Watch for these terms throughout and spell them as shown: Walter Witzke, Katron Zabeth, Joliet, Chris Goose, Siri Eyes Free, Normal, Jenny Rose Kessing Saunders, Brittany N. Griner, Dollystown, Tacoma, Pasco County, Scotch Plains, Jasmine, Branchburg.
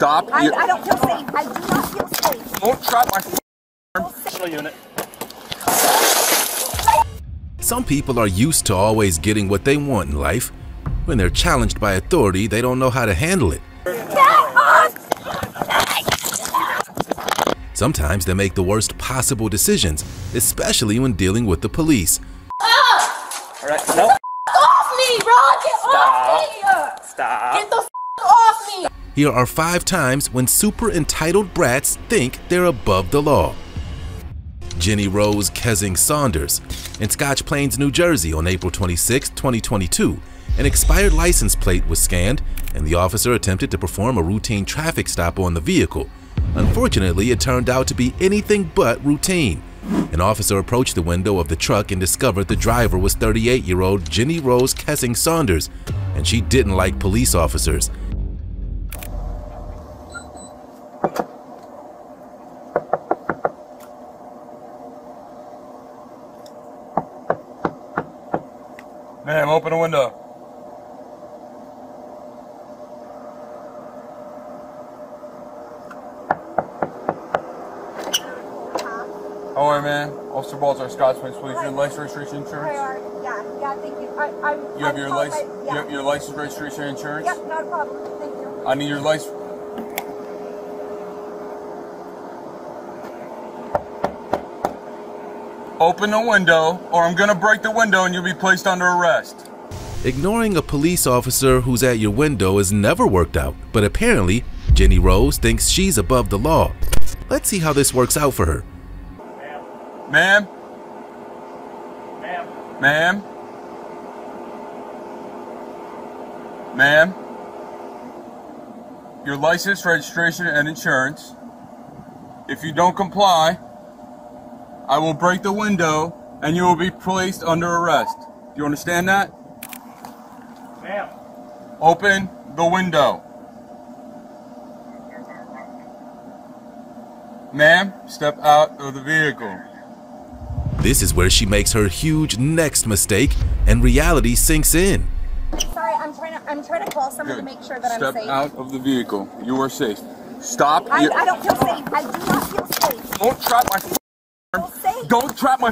Stop. I don't feel safe. I do not feel safe. Don't trap my arm. Special unit. Some people are used to always getting what they want in life. When they're challenged by authority, they don't know how to handle it. Sometimes they make the worst possible decisions, especially when dealing with the police. All right, no. Get the off me, bro! Get off me! Stop. Get the off me! Here are 5 times when super entitled brats think they're above the law. Jenny Rose Kessing Saunders in Scotch Plains, New Jersey on April 26, 2022. An expired license plate was scanned and the officer attempted to perform a routine traffic stop on the vehicle. Unfortunately, it turned out to be anything but routine. An officer approached the window of the truck and discovered the driver was 38-year-old Jenny Rose Kessing Saunders, and she didn't like police officers. Ma'am, open the window. Don't worry, man. Officer Balls are Scotch Plains Police. Your license, registration, insurance? Yeah, thank you. You have your license, yeah. You have your license, registration, insurance? Yep, not a problem. Thank you. I need your license. Open the window, or I'm gonna break the window and you'll be placed under arrest. Ignoring a police officer who's at your window has never worked out, but apparently, Jenny Rose thinks she's above the law. Let's see how this works out for her. Ma'am? Ma'am? Ma'am? Ma'am? Your license, registration, and insurance. If you don't comply, I will break the window and you will be placed under arrest. Do you understand that? Ma'am? Open the window. Ma'am, step out of the vehicle. This is where she makes her huge next mistake and reality sinks in. Sorry, I'm trying to call someone to make sure that I'm safe. Step out of the vehicle. You are safe. Stop. I don't feel safe. I do not feel safe. Don't trap my arm. Don't trap my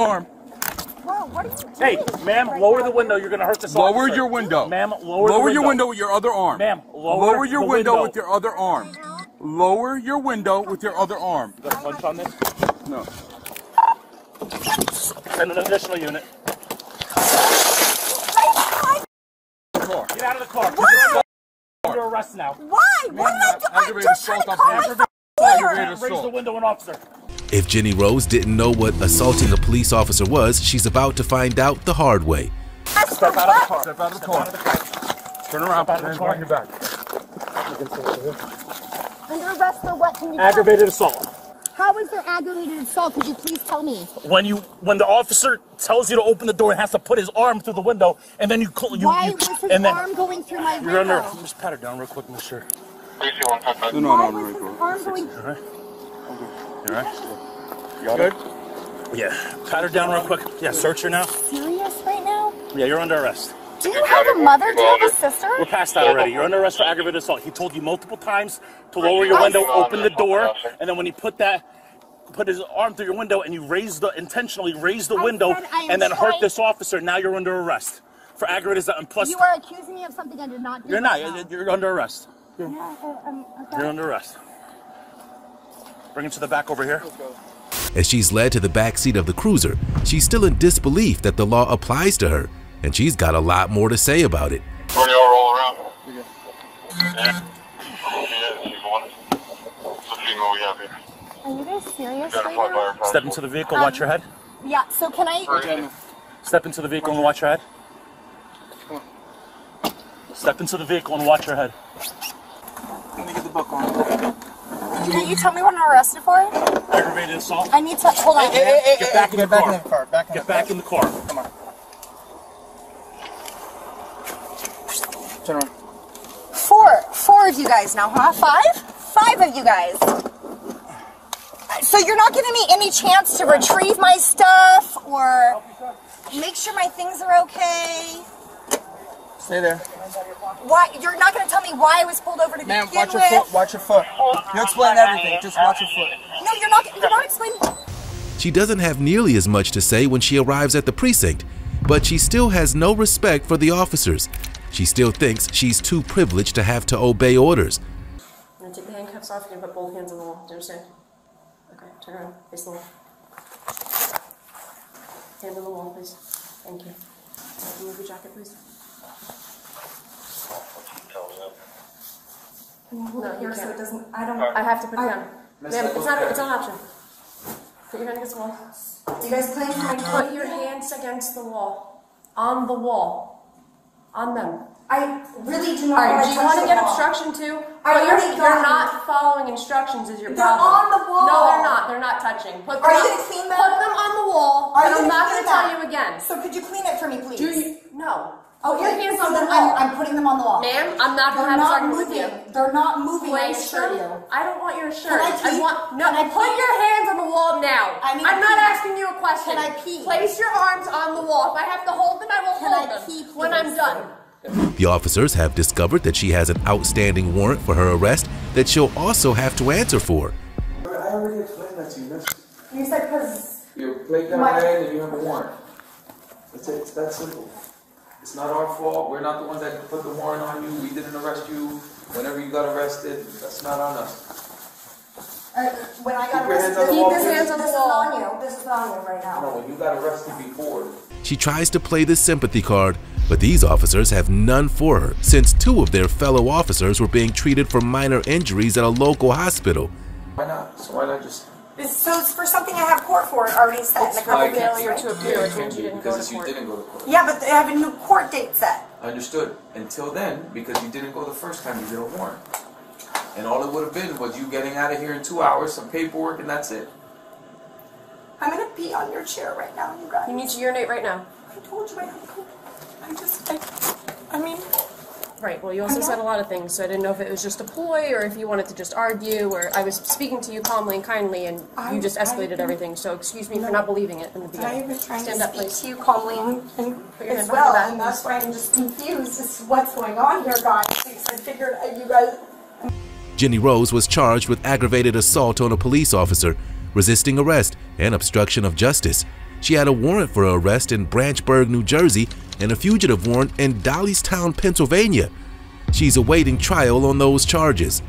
arm. Whoa, what are you doing? Hey, ma'am, right lower the window. You're going to hurt this officer. Lower your window. Ma'am, lower your window with your other arm. Ma'am, lower your window with your other arm. Lower your window with your other arm. You got a punch on this? No. Send an additional unit. Get out of the car. Why? Under arrest now. Why? What did I do? I'm just trying to call my lawyer. Raise the window and officer. If Jenny Rose didn't know what assaulting a police officer was, she's about to find out the hard way. Step out of the car. Step out of the car. Turn around. Step out of the car. Your back. Under arrest for what? Can you aggravated assault. How is there aggravated assault? Could you please tell me? When the officer tells you to open the door and has to put his arm through the window, and then you call you. Why was his arm going through my window? You're under. Just pat her down real quick, Mister. No, no, no, his arm going. All right. You all right? You all good? Yeah. Pat her down real quick. Yeah. Search her now. Serious right now? Yeah, you're under arrest. Do you have a mother? Do you have a sister? We're past that already. You're under arrest for aggravated assault. He told you multiple times to lower your window, open the door, and then when he put his arm through your window and you intentionally raised the window and then hurt this officer, now you're under arrest for aggravated assault. And plus, you are accusing me of something I did not do. You're not. You're under arrest. Yeah, okay. You're under arrest. Bring him to the back over here. As she's led to the back seat of the cruiser, she's still in disbelief that the law applies to her. And she's got a lot more to say about it. Roll around. Yeah. Are you guys serious right now? Step into the vehicle, watch your head. Yeah, so can I... Step into the vehicle and watch your head. Step into the vehicle and watch your head. Let me get the book on. Can you tell me what I'm arrested for? Aggravated assault. I need to... Hold on. Hey, get back in the car. Get back in the car. Come on. Four of you guys now, huh? Five of you guys. So you're not giving me any chance to retrieve my stuff or make sure my things are okay. Stay there. Why? You're not going to tell me why I was pulled over to begin with? Ma'am, watch your foot. Watch your foot. You'll explain everything. Just watch your foot. No, you're not explaining. She doesn't have nearly as much to say when she arrives at the precinct, but she still has no respect for the officers. She still thinks she's too privileged to have to obey orders. I'm going to take the handcuffs off. You're going to put both hands on the wall. Do you understand? Okay, turn around. Face the wall. Hand on the wall, please. Thank you. Remove your jacket, please. No, yours so it doesn't. I don't. I have to put it down. Ma'am, it's not an option. Put your hand against the wall. Do you guys claim to put your hands against the wall? On the wall. On them. I really do not. All right, do you want to get obstruction too? But you're not following instructions is your problem. They're on the wall. No, they're not. They're not touching. Put them on the wall, and I'm not going to tell you again. So could you clean it for me, please? Do you? No. Oh, your hands on the wall. I'm putting them on the wall. Ma'am, I'm not going to have a with you. They're not moving. I assure you. I don't want your shirt. I want no. Put your hands on the wall now. I'm not asking you a question. Can I pee? Place your arms on the wall. If I have to hold them, I will hold them when I'm done. The officers have discovered that she has an outstanding warrant for her arrest that she'll also have to answer for. I already explained that to you. You said because you played down there and you have a warrant. That's it. It's that simple. It's not our fault. We're not the ones that put the warrant on you. We didn't arrest you. Whenever you got arrested, that's not on us. When I got arrested, keep his hands on the wall. On you. This is on you right now. No, when you got arrested before. She tries to play the sympathy card, but these officers have none for her since two of their fellow officers were being treated for minor injuries at a local hospital. Why not? So why not just... So it's for something I have court for already set in a couple of days or 2 appear, which means you didn't go to court. Yeah, but they have a new court date set. Understood. Until then, because you didn't go the first time, you get a warrant. And all it would have been was you getting out of here in 2 hours, some paperwork, and that's it. I'm going to pee on your chair right now, you guys. You need to urinate right now. I told you I have court. I mean... Right, well you also said a lot of things, so I didn't know if it was just a ploy or if you wanted to just argue, or I was speaking to you calmly and kindly and you just escalated everything, so excuse me for not believing it in the beginning. I was trying to speak to you calmly and as well, and that's why I'm just confused as to what's going on here, guys. I figured you guys... Jenny Rose was charged with aggravated assault on a police officer, resisting arrest, and obstruction of justice. She had a warrant for her arrest in Branchburg, New Jersey, and a fugitive warrant in Dollystown, Pennsylvania. She's awaiting trial on those charges.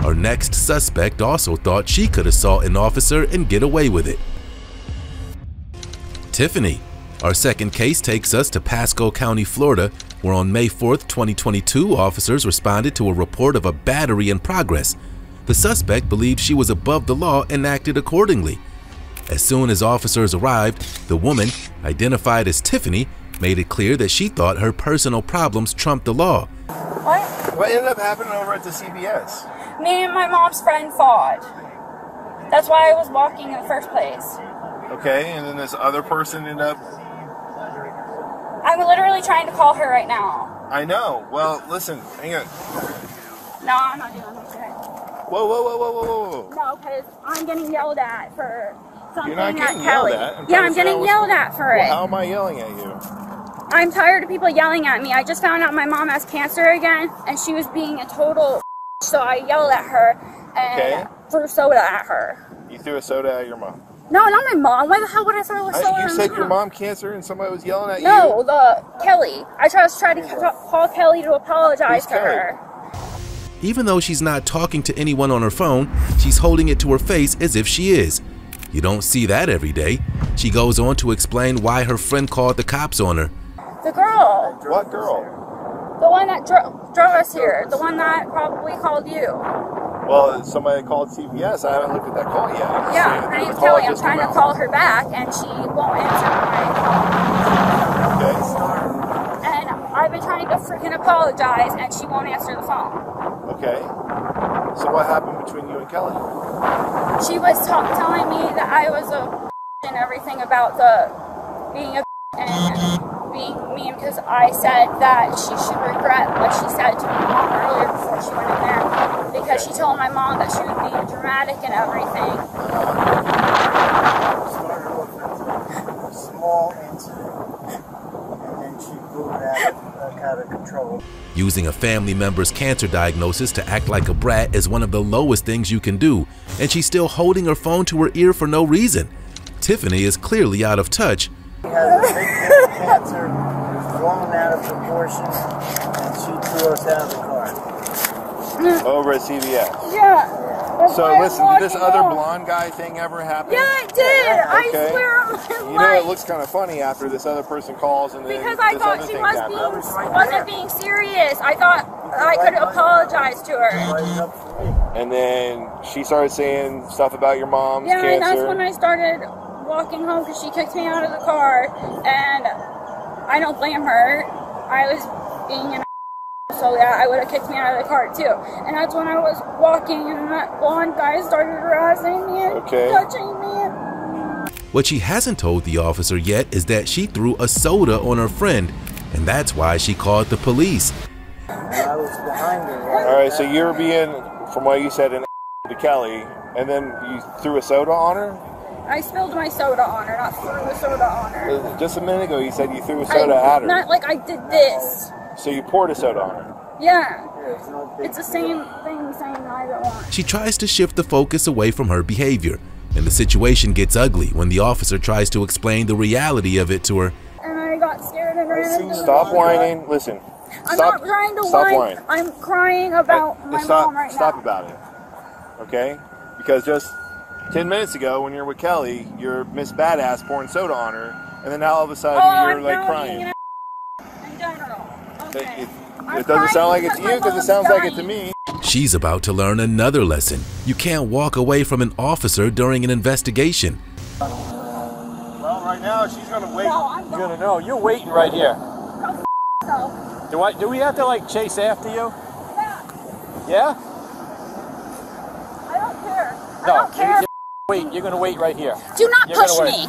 Our next suspect also thought she could assault an officer and get away with it. Tiffany. Our second case takes us to Pasco County, Florida, where on May 4, 2022, officers responded to a report of a battery in progress. The suspect believed she was above the law and acted accordingly. As soon as officers arrived, the woman, identified as Tiffany, made it clear that she thought her personal problems trumped the law. What? What ended up happening over at the CVS? Me and my mom's friend fought. That's why I was walking in the first place. Okay, and then this other person ended up... I'm literally trying to call her right now. I know. Well, listen, hang on. No, I'm not doing okay. Whoa, whoa, whoa, whoa, whoa, whoa. No, because I'm getting yelled at for something. You're not getting yelled at. Yeah, I'm getting yelled at for it. How am I yelling at you? I'm tired of people yelling at me. I just found out my mom has cancer again, and she was being a total so I yelled at her and threw soda at her. You threw a soda at your mom? No, not my mom. Why the hell would I throw a soda at her? You said your mom cancer and somebody was yelling at you? No, Kelly. I just tried to call Kelly to apologize to her. Even though she's not talking to anyone on her phone, she's holding it to her face as if she is. You don't see that every day. She goes on to explain why her friend called the cops on her. The girl. What girl? The one that drove us here. The one that probably called you. Well, somebody called CVS. I haven't looked at that call yet. Yeah, her name's Kelly. I'm trying to call her back, and she won't answer my call. Okay. And I've been trying to freaking apologize, and she won't answer the phone. Okay. So what happened between you and Kelly? She was telling me that I was a and everything about the being a and being mean because I said that she should regret what she said to my mom earlier before she went in there because she told my mom that she was being dramatic and everything. Started with a small incident and then she blew it out. out of control. Using a family member's cancer diagnosis to act like a brat is one of the lowest things you can do, and she's still holding her phone to her ear for no reason. Tiffany is clearly out of touch. She has a big cancer, was blown out of proportion, and she threw us out of the car. Over at CVS? Yeah. So listen, did this other blonde guy thing ever happen? Yeah, it did. Okay. I swear on my life. You know, it looks kind of funny after this other person calls and then because I thought she wasn't being serious. I thought I could apologize to her. And then she started saying stuff about your mom's cancer. Yeah, and that's when I started walking home because she kicked me out of the car. And I don't blame her. I was being an so yeah, I would have kicked me out of the car too. And that's when I was walking and that blonde guy started harassing me and touching me. What she hasn't told the officer yet is that she threw a soda on her friend, and that's why she called the police. I was behind her. Right? All right, so you're being, from what you said, an to Kelly, and then you threw a soda on her? I spilled my soda on her, not threw the soda on her. Just a minute ago, you said you threw a soda at her. Not like I did this. So you poured a soda on her? Yeah. It's the same thing saying I don't want. She tries to shift the focus away from her behavior, and the situation gets ugly when the officer tries to explain the reality of it to her. And I got scared and ran. Stop whining. Listen. I'm not trying to whine. I'm crying about my mom right now. Stop about it. Okay? Because just 10 minutes ago when you're with Kelly, you're Miss Badass pouring soda on her, and then now all of a sudden you're like crying. It doesn't sound like it to you because it sounds like it to me. She's about to learn another lesson. You can't walk away from an officer during an investigation. Well, right now she's going to wait. You're going to know. You're waiting right here. Do we have to like chase after you? Yeah. Yeah? I don't care. No, I don't care. Wait, you're going to wait right here. Do not push me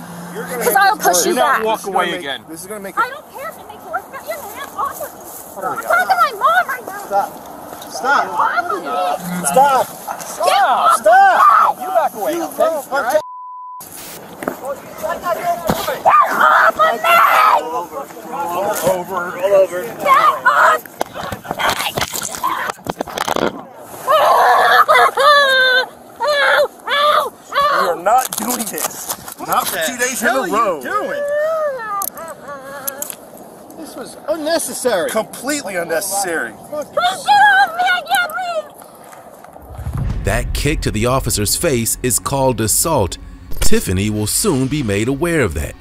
because I'll push you back. Do not walk away again. This is going to make it. I don't care if it makes it worse. I'm talking to my mom right now. Stop. Stop. Stop. Stop. Stop. You back away. You back away. Get off of me. All over. All over. Get off me. Ow. Ow. Ow. We are not doing this. Not for 2 days in a row. What are you doing? This was unnecessary. Completely unnecessary. That kick to the officer's face is called assault. Tiffany will soon be made aware of that.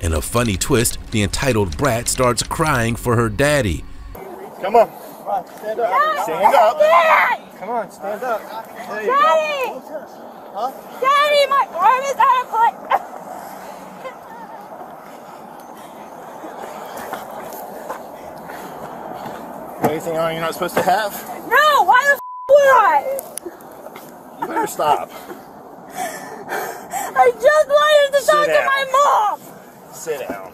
In a funny twist, the entitled brat starts crying for her daddy. Come on. Stand up. Stand up. Come on, stand up. Daddy! Huh? Daddy, my arm is out of place. Anything on you're not supposed to have? No, why the f would I? You better stop. I just wanted to talk to my mom! Sit down.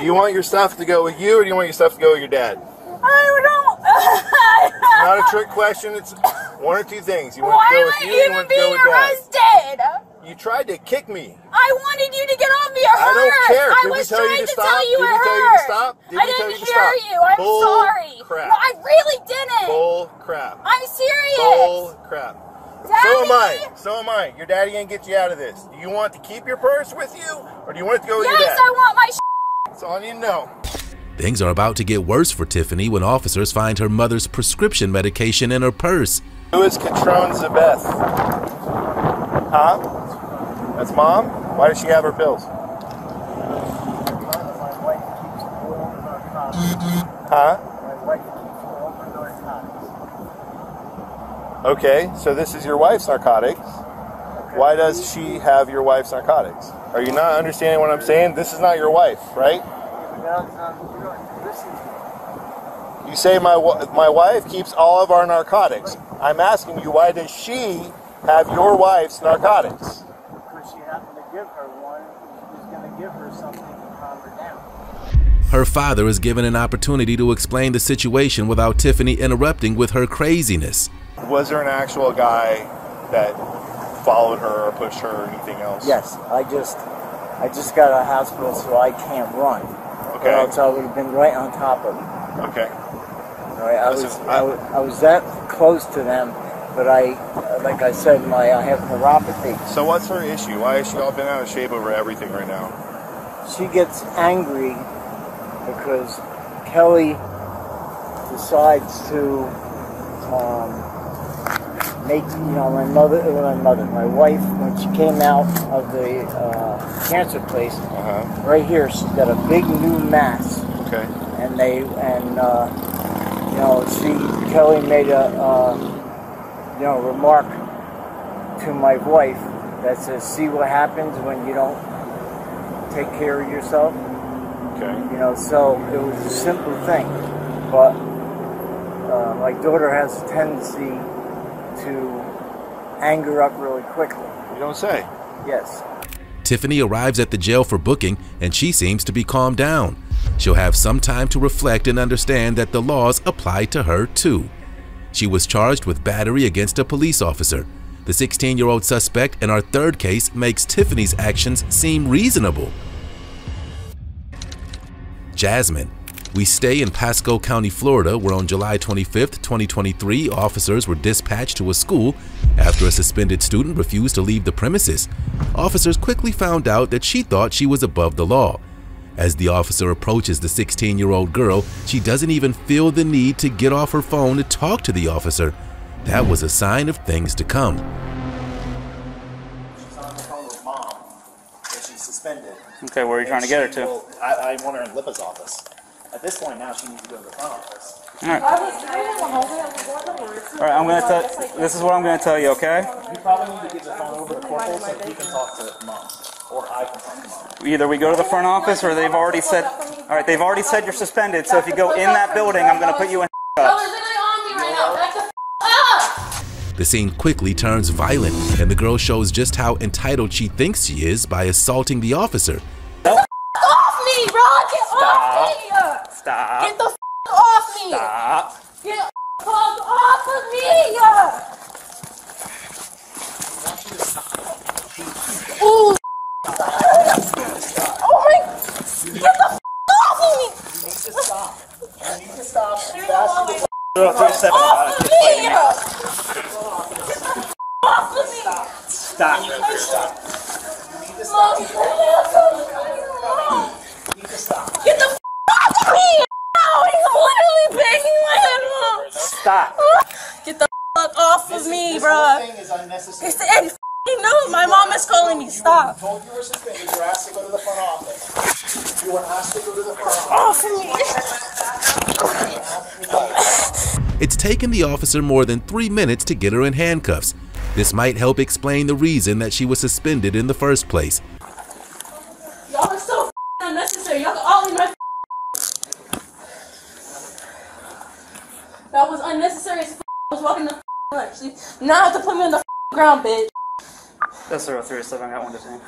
Do you want your stuff to go with you or do you want your stuff to go with your dad? I don't. It's not a trick question, it's one or two things. You want why to go with you or you want to go with dad? Arrested? You tried to kick me. I wanted you to get off me or hurt. I don't care. I was trying to tell you it hurt. I didn't hear you. I'm sorry. Crap. No, I really didn't. Bull crap. I'm serious. Bull crap. Daddy. So am I. So am I. Your daddy ain't get you out of this. Do you want to keep your purse with you or do you want it to go with your dad? Yes, I want my shit. That's all I need to know. Things are about to get worse for Tiffany when officers find her mother's prescription medication in her purse. Who is Katron Zabeth? Huh? That's mom? Why does she have her pills? Huh? Okay, so this is your wife's narcotics. Why does she have your wife's narcotics? Are you not understanding what I'm saying? This is not your wife, right? You say my wife keeps all of our narcotics. I'm asking you, why does she have your wife's narcotics? Her father is given an opportunity to explain the situation without Tiffany interrupting with her craziness. Was there an actual guy that followed her or pushed her or anything else? Yes, I just I just got out of hospital, so I can't run. Okay. Or else I would have been right on top of them. Okay. All right. I was that close to them, but like I said, I have neuropathy. So what's her issue? Why is she all bent out of shape over everything right now? She gets angry because Kelly decides to make, my wife, when she came out of the cancer place, right here, she's got a big new mass. Okay. And Kelly made a, remark to my wife that says, see what happens when you don't take care of yourself. Okay. You know, so it was a simple thing, but my daughter has a tendency to anger up really quickly. You don't say? Yes. Tiffany arrives at the jail for booking and she seems to be calmed down. She'll have some time to reflect and understand that the laws apply to her too. She was charged with battery against a police officer. The 16-year-old suspect in our third case makes Tiffany's actions seem reasonable. Jasmine. We stay in Pasco County, Florida, where on July 25, 2023, officers were dispatched to a school after a suspended student refused to leave the premises. Officers quickly found out that she thought she was above the law. As the officer approaches the 16-year-old girl, she doesn't even feel the need to get off her phone to talk to the officer. That was a sign of things to come. She's on the phone with Mom, and she's suspended. Okay, where are you trying to get her to? I want her in Lippa's office. At this point now, she needs to go to the phone office. All right. All right, this is what I'm going to tell you, okay? You probably need to get the phone over to the corporal so he can talk to Mom, or I can talk to Mom. Either we go to the front office, or they've already said, all right, they've already said you're suspended, so if you go in that building, I'm going to put you in cuffs. The scene quickly turns violent, and the girl shows just how entitled she thinks she is by assaulting the officer. Get the f*** off me, bro! Get off me! Stop! Get the f*** off me! Stop! Get the f*** off of me! Ooh! Oh my! Get the f*** off of me! You need to stop. You need to stop. Stop. Get the f*** off of me! Ow, he's literally banging my head, Mom! Stop. Get the f*** off of me, bruh. This thing is unnecessary. I know, my mom is calling me. Stop. You were suspended. You were asked to go to the front office. You were asked to go to the front office. Off of me. It's taken the officer more than 3 minutes to get her in handcuffs. This might help explain the reason that she was suspended in the first place. Y'all are so f***ing unnecessary. Y'all are all in my f***ing. That was unnecessary as f***. I was walking the f***ing lunch. Now I have to put me on the f***ing ground, bitch. That's 037. I got one detained.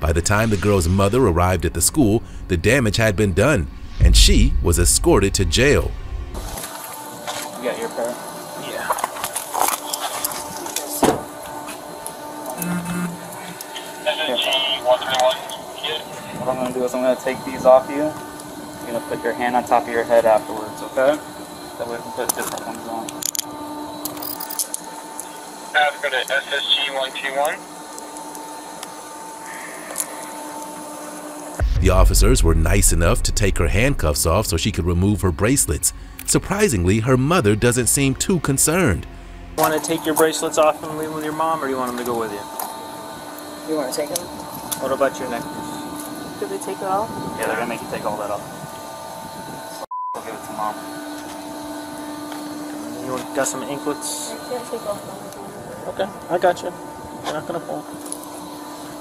By the time the girl's mother arrived at the school, the damage had been done, and she was escorted to jail. You got your parent? Yeah. What I'm going to do is I'm going to take these off you. You're going to put your hand on top of your head afterwards, okay? That way we can put different ones on. Pass go to SSG 121. The officers were nice enough to take her handcuffs off so she could remove her bracelets. Surprisingly, her mother doesn't seem too concerned. You want to take your bracelets off and leave with your mom, or you want them to go with you? You want to take them? What about your necklace? Did they take it off? Yeah, they're going to make you take all that off. I'll give it to Mom. You got some anklets? I can't take off. Okay, I got you. You're not going to fall. Is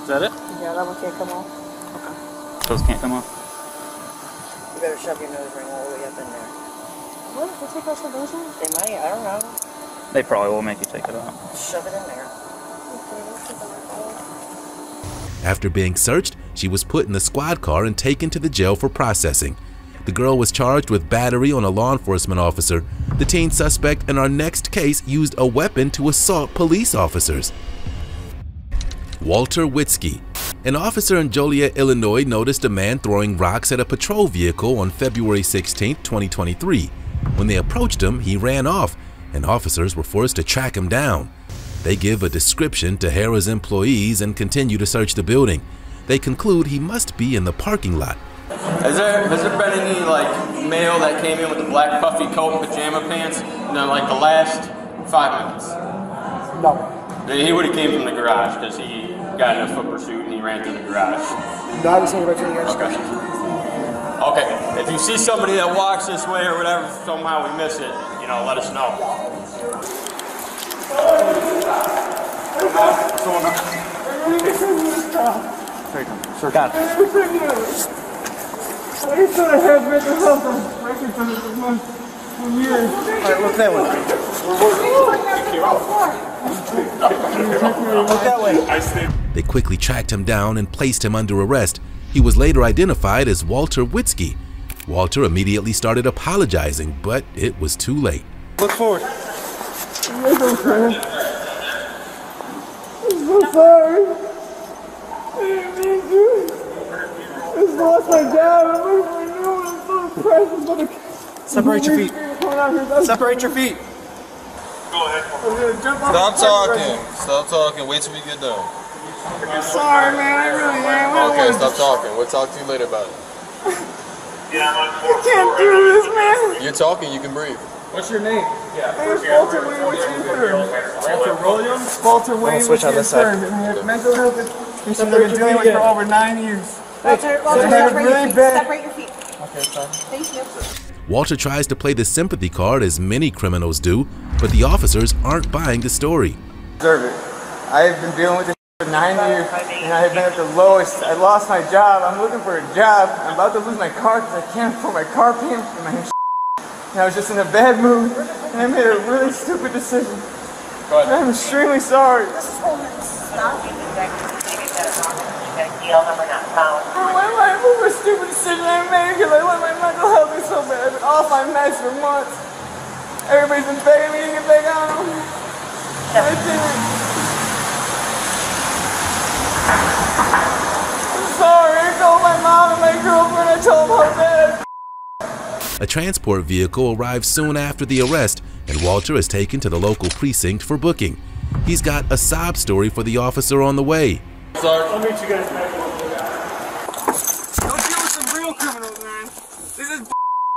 that it? Yeah, that one can't come off. Okay. Those can't come off? You better shove your nose ring all the way up in there. What? They take off the nose ring? They might. I don't know. They probably will make you take it off. Shove it in there. After being searched, she was put in the squad car and taken to the jail for processing. The girl was charged with battery on a law enforcement officer. The teen suspect in our next case used a weapon to assault police officers. Walter Witzke. An officer in Joliet, Illinois noticed a man throwing rocks at a patrol vehicle on February 16, 2023. When they approached him, he ran off, and officers were forced to track him down. They give a description to Hera's employees and continue to search the building. They conclude he must be in the parking lot. Has there been any male that came in with a black puffy coat and pajama pants in the last 5 minutes? No. He would have came from the garage because he got in a foot pursuit and he ran through the garage. No, I haven't seen anybody in the garage. Okay. Okay. If you see somebody that walks this way or whatever, somehow we miss it, let us know. Sir, got it. I used to have mental health and working for years. Alright, look that way. Look that way. They quickly tracked him down and placed him under arrest. He was later identified as Walter Witzke. Walter immediately started apologizing, but it was too late. Look forward. I'm so sorry. I didn't mean to. I lost my dad. I'm so precious, but separate your feet. Separate your feet. Go ahead. Stop talking. Stop talking. Wait till we get done. I'm sorry, man. I really am. Okay, stop talking. We'll talk to you later about it. I can't do this, man. You're talking. You can breathe. What's your name? Yeah. Walter Wayne Walter Williams. Walter Wayne was interned in mental health. He's been dealing with for over 9 years. Walter, separate your feet. Separate your feet. Okay, sorry. Thank you. Walter tries to play the sympathy card as many criminals do, but the officers aren't buying the story. Observe it. I have been dealing with this for 9 years, and I have been at the lowest. I lost my job. I'm looking for a job. I'm about to lose my car because I can't afford my car payment for my and I was just in a bad mood, and I made a really stupid decision. I'm extremely sorry. What a stupid decision I made because I let my mental health be so bad. I've been off my meds for months. Everybody's been begging me to get back on them. I didn't. I'm sorry. I told my mom and my girlfriend. I told them how bad I. A transport vehicle arrives soon after the arrest, and Walter is taken to the local precinct for booking. He's got a sob story for the officer on the way. Sorry. I'll meet you guys back. Don't deal with some real criminals, man. This is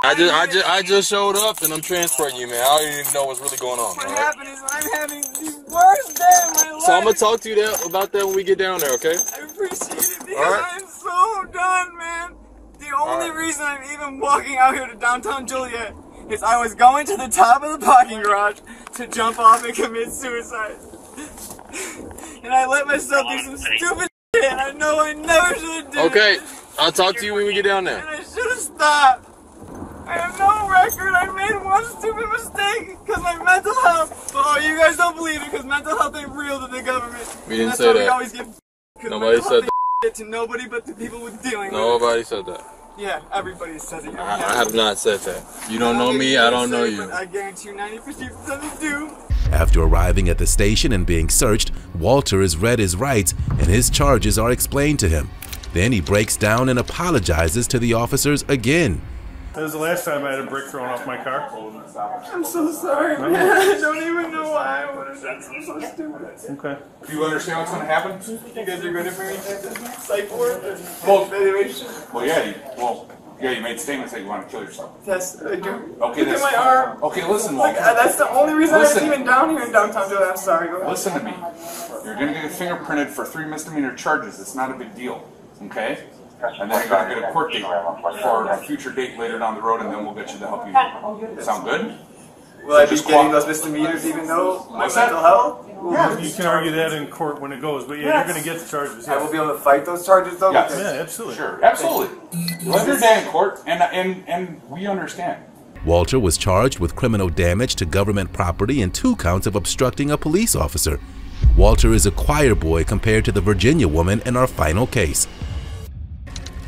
I just showed up and I'm transferring you, man. I don't even know what's really going on. What happened is I'm having the worst day of my life. So I'm gonna talk to you about that when we get down there, okay? I appreciate it because I'm so done, man. The only reason I'm even walking out here to downtown Joliet is I was going to the top of the parking garage to jump off and commit suicide. And I let myself do some stupid shit, and I know I never should have done it. Okay, I'll talk to you when we get down there. And I should have stopped. I have no record. I made one stupid mistake because my mental health. Oh, you guys don't believe it because mental health ain't real to the government. We didn't say that. We always get nobody said that to nobody but the people with dealing with it. Nobody said that. Yeah, everybody says it. I have not said that. You don't know me, I don't know you. I guarantee you 90% do. After arriving at the station and being searched, Walter is read his rights and his charges are explained to him. Then he breaks down and apologizes to the officers again. That was the last time I had a brick thrown off my car. I'm so sorry, man. I don't even know why I would have done something so stupid. Okay. Do you understand what's going to happen? You guys are going to marry psych ward? Well, yeah. You made statements that you want to kill yourself. Yes, I do. Okay, that's my arm. Okay, listen, Walter. That's the only reason I was even down here in downtown Joliet. I'm sorry. Go ahead. Listen to me. You're going to get fingerprinted for 3 misdemeanor charges. It's not a big deal. Okay? And then you're going to get a court date for a future date later down the road, and then we'll get you the help you need. Sound good? Will I be getting those misdemeanors even though my mental health? Yeah, you can argue that in court when it goes, but yeah, you're going to get the charges. I will be able to fight those charges, though? Yes. Yeah, absolutely. Sure, absolutely. Let your day in court, and we understand. Walter was charged with criminal damage to government property and 2 counts of obstructing a police officer. Walter is a choir boy compared to the Virginia woman in our final case.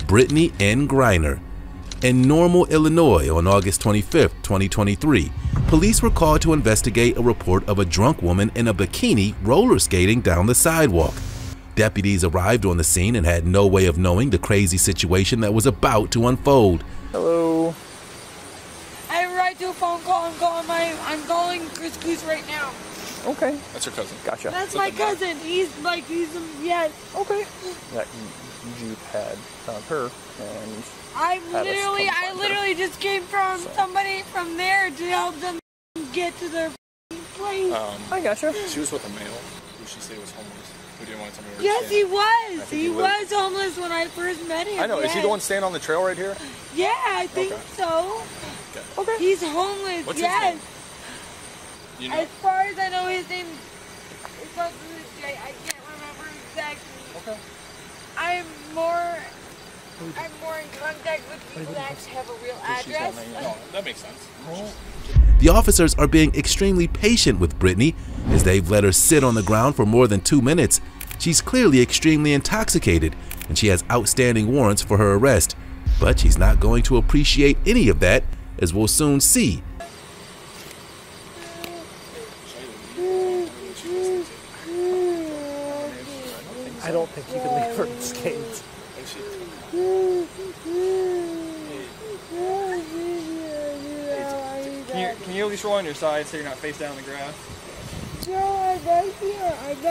Brittany N. Griner. In Normal, Illinois, on August 25, 2023, police were called to investigate a report of a drunk woman in a bikini roller skating down the sidewalk. Deputies arrived on the scene and had no way of knowing the crazy situation that was about to unfold. Hello. I'm calling Chris Goose right now. Okay. That's her cousin. Gotcha. That's my cousin. He's, okay. That Jeep had found her and... I literally just came from somebody from there to help them get to their place. I gotcha. She was with a male who she said was homeless. Who didn't want to tell me where he was. He was homeless when I first met him. I know. Yes. Is he the one standing on the trail right here? Yeah, I think so. Okay. Okay. He's homeless. What's his name? You know? As far as I know, his name is something with J. I can't remember exactly. Okay. I'm more in contact with people that actually have a real address. No, that makes sense. The officers are being extremely patient with Brittany, as they've let her sit on the ground for more than 2 minutes. She's clearly extremely intoxicated, and she has outstanding warrants for her arrest. But she's not going to appreciate any of that, as we'll soon see. I don't think you can leave her unscathed. Can you at least roll on your side so you're not face down on the ground? No, I'm right here. I'm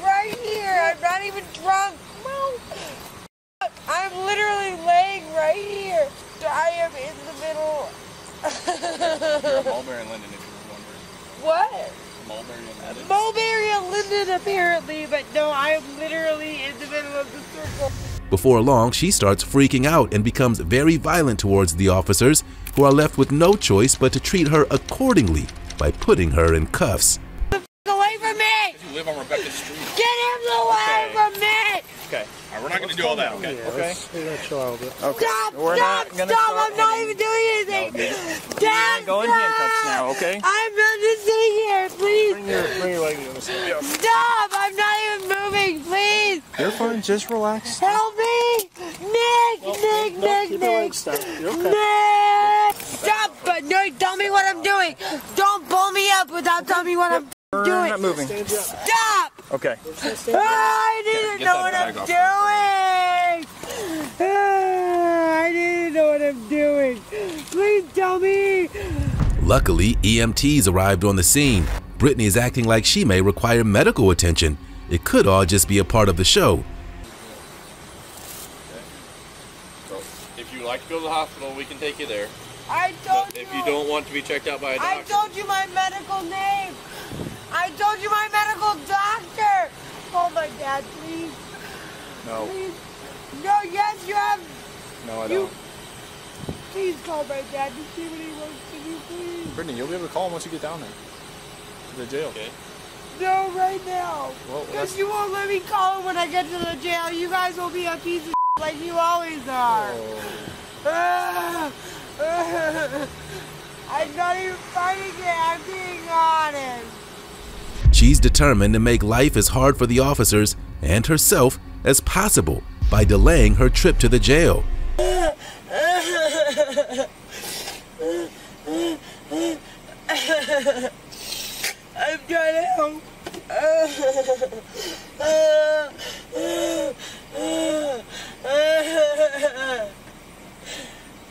right here. I'm not even drunk. No. I'm literally laying right here. I am in the middle. You're at Mulberry and Linden, if you remember. What? Mulberry and Linden. Mulberry and Linden, apparently, but no, I am literally in the middle of the circle. Before long, she starts freaking out and becomes very violent towards the officers, who are left with no choice but to treat her accordingly by putting her in cuffs. Get the f*** away from me! If you live on Rebecca Street. Get him away from me! Okay, all right, we're not going to do all that, okay? Yeah, okay. Stop! I'm not even doing anything! Dad, go in handcuffs now, okay? I'm not just sitting here, please! Bring your leg in. Stop! I'm not even moving, please! You're fine, just relax. Help me! Nick! Stop! But no, tell me what I'm doing! Don't pull me up without telling me what I'm doing! We're not moving. Stop! Okay. I didn't know what I'm doing! I didn't know what I'm doing! Please tell me! Luckily, EMTs arrived on the scene. Brittany is acting like she may require medical attention. It could all just be a part of the show. Okay. So, if you like to go to the hospital, we can take you there. I told you! If you don't want to be checked out by a doctor... I told you my medical name! I told you my medical doctor! Oh my dad, please. No. Please. No, yes, you have. No, I don't. Please call my dad to see what he wants to do, please. Brittany, you'll be able to call him once you get down there. To the jail. Okay. No, right now. Because you won't let me call him when I get to the jail. You guys will be a piece of like you always are. I'm not even fighting it. I'm being honest. She's determined to make life as hard for the officers and herself as possible by delaying her trip to the jail. I've got to help.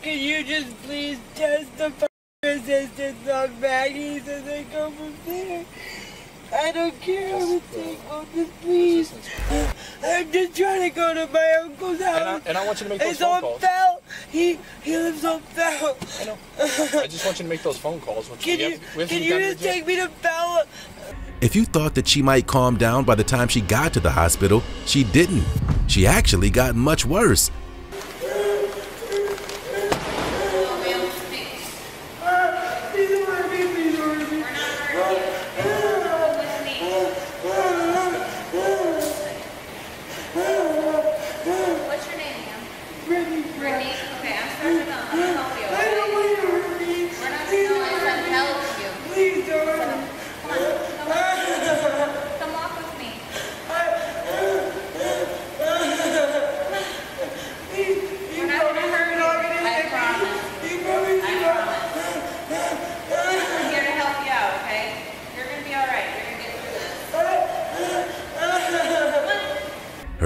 Can you just please test the resistance on Maggie's as I go from there? I don't care how the thing goes, just please. I'm just trying to go to my uncle's house. And I want you to make those phone calls. It's on Fell. He lives on Fell. I know. I just want you to make those phone calls. Can you just take me to Fell? If you thought that she might calm down by the time she got to the hospital, she didn't. She actually got much worse.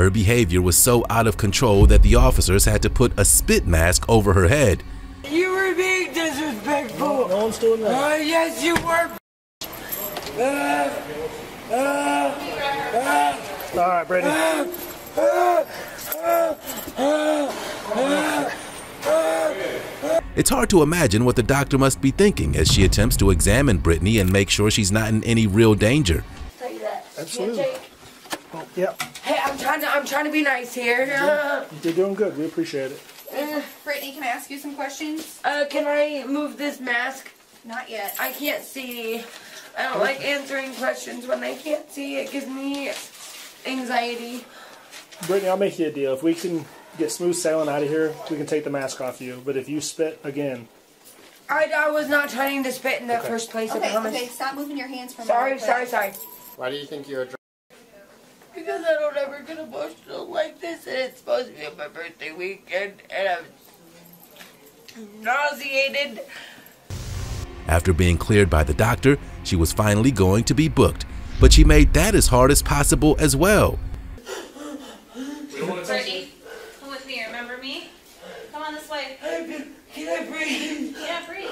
Her behavior was so out of control that the officers had to put a spit mask over her head. You were being disrespectful. No one's doing that. Yes, you were. All right, Brittany. It's hard to imagine what the doctor must be thinking as she attempts to examine Brittany and make sure she's not in any real danger. Tell you that. Absolutely. Well, yeah. Hey, I'm trying to be nice here. You're doing good. We appreciate it. Brittany, can I ask you some questions? Can I move this mask? Not yet. I can't see. I don't like answering questions when I can't see. It gives me anxiety. Brittany, I'll make you a deal. If we can get smooth sailing out of here, we can take the mask off you. But if you spit again... I was not trying to spit in the first place. Okay, stop moving your hands from... Sorry. Why do you think you're... Because I don't ever get emotional like this, and it's supposed to be on my birthday weekend, and I'm nauseated. After being cleared by the doctor, she was finally going to be booked, but she made that as hard as possible as well. Brittany, come with me, remember me? Come on this way. Can I breathe? Yeah, breathe.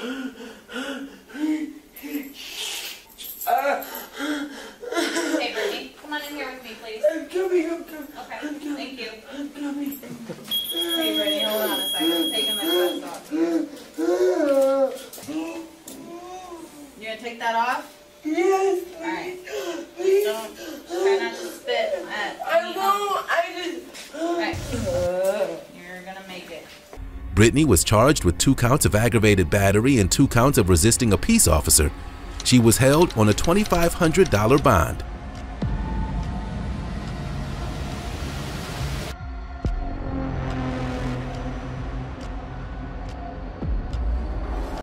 Hey, Brittany, come on in here with me, please. I'm coming. Okay, thank you. I'm coming. Hey, Brittany, hold on a second. I'm taking my gloves off. You gonna take that off? Yes. All right. Don't try not to spit. I won't. All right. You're gonna make it. Brittany was charged with 2 counts of aggravated battery and 2 counts of resisting a peace officer. She was held on a $2,500 bond.